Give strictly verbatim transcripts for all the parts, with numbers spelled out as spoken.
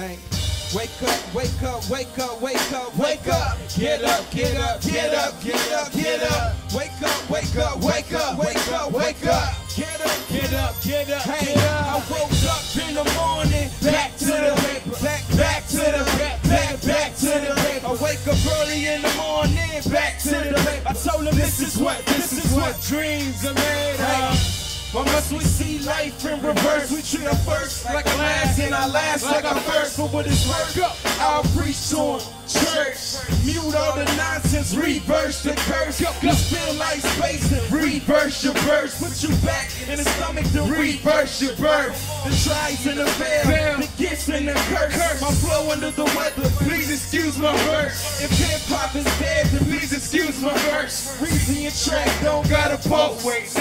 pain. Wake up, wake up, wake up, wake up, wake up. Get up, get up, get up, get up, get up. Wake up, wake up, wake up, wake up, wake up. Get up, get up, get up. Hey, I woke up in the morning, back to the paper, back, back to the back, back, back to the paper. I wake up early in the morning, back to the paper. I told him this is what, this is what dreams are made of. But must we see life in reverse? We treat our first like a last and our last like our first. But what is work up? I'll preach on church. Mute all the nonsense, reverse the curse. You feel like space and reverse your verse. Put you back in the stomach to reverse your birth. The tries and the fails, the gifts and the curse. My flow under the weather, please excuse my verse. If hip-hop is dead, then please excuse my verse. Reason your track don't gotta both ways.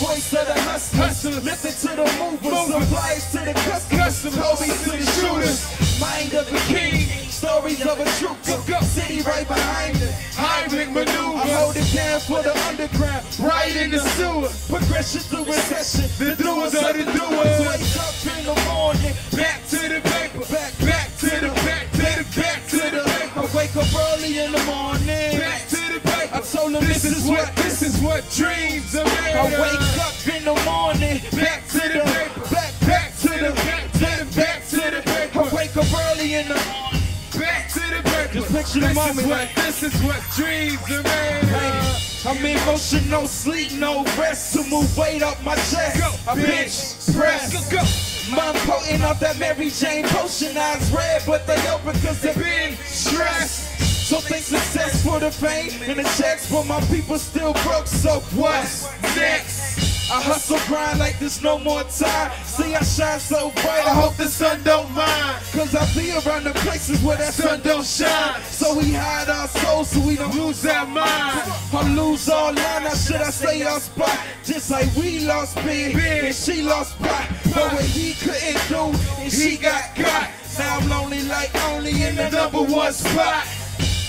Voice to the hustlers, listen to the movers, suppliers to the customers, homies to the shooters, mind of a king, stories of a true cook-up city right behind us. Heimlich maneuver, I hold it down for the underground, right in the sewer, progression through recession, the doers are the doers. Wake up in the morning, back to the paper, back, back to the back, to the back, to the paper. Wake up early in the morning, back to the paper. I told them this is what, this is what dreams are made of. I wake up in the morning, back to the paper, back, back to the back, to the back, to the paper. I wake up early in the morning, back to the paper. Just picture the moment like this is what dreams are made of. I'm in motion, no sleep, no rest, to move weight up my chest. I bench press, go, go. Mom potent off that Mary Jane potion. Eyes red, but they open because they've been stressed. So think success for the pain and the checks, but my people still broke. So what's next? I hustle, grind like there's no more time. See, I shine so bright, I hope the sun don't mind. Cause I be around the places where that sun don't shine. So we hide our souls so we don't lose our mind. I lose all line, or should I stay our spot? Just like we lost Big, and she lost Pop. But what he couldn't do, and she got got. Now I'm lonely like only in the number one spot.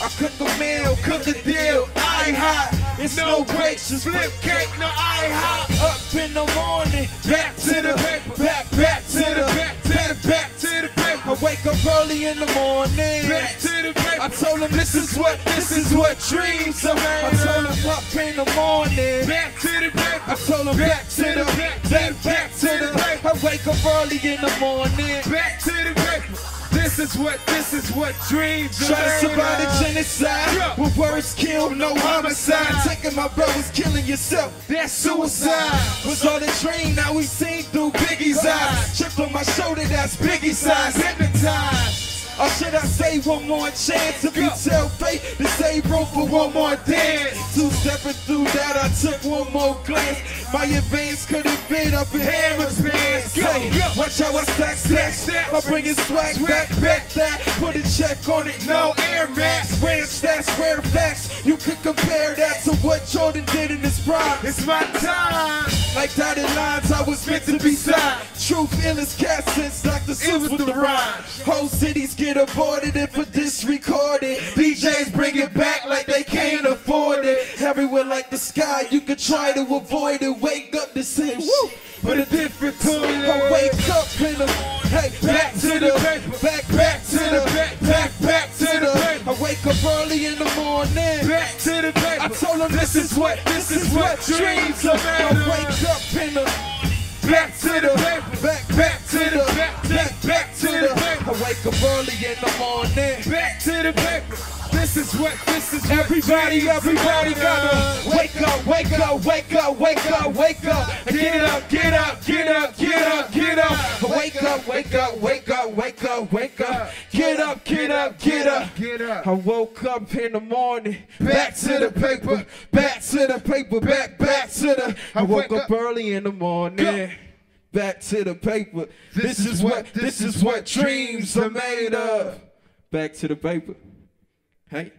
I cook a meal, cook a deal, I hot. It's no breaks, just flip cake, no I hop. Up in the morning, back to the paper, back, back to the back, to the back, to the paper. I wake up early in the morning, back to the paper. I told him this is what, this is what dreams are made of. I told him up in the morning, back to the paper. I told him back to the back, back to the paper. I wake up early in the morning, back to the paper. This is what, this is what dreams are. Try to survive the genocide, yeah. With words killed, no homicide. Taking my brothers, killing yourself, that's suicide. Was all the dream, now we seen through Biggie's eyes. Tripped on my shoulder, that's Biggie's size. Hypnotized. Or should I say one more chance? If you tell fate to save room for one more dance. Two stepping through that, I took one more glance. My advance could have been up in Hammer's pants. Hey, watch how I stack, stack, stack. I bring it swag back, back that. Put a check on it, no air max. Rare stats, rare facts. You could compare that to what Jordan did in his prime. It's my time. Like dotted lines, I was meant to be signed. Truth, illest cat since Doctor Seuss with the rhyme. Whole cities get aborted if a diss recorded. D Js bring it back like they can't afford it. Everywhere like the sky, you can try to avoid it. Wake up the same shit, but a different tune. I wake up in the hey, back to the paper, back, back to the back, back, back to the paper. I wake up early in the morning, back to the paper. I told them this is what, this is what dreams are made of. I wake up in the back to the paper, back, back to the back, back, back to the paper. I wake up early in the morning, back to the paper. This is what, this is everybody, everybody gotta wake up, wake up, wake up, wake up, wake up. Get up, get up, get up, get up, get up. Wake up, wake up, wake up, wake up, wake up. Get up, get up, get up, get up. I woke up in the morning, back to the paper, back to the paper, back, back to the. I woke up early in the morning. Back to the paper. This, this is what, this is what dreams are made of. Back to the paper. Hey.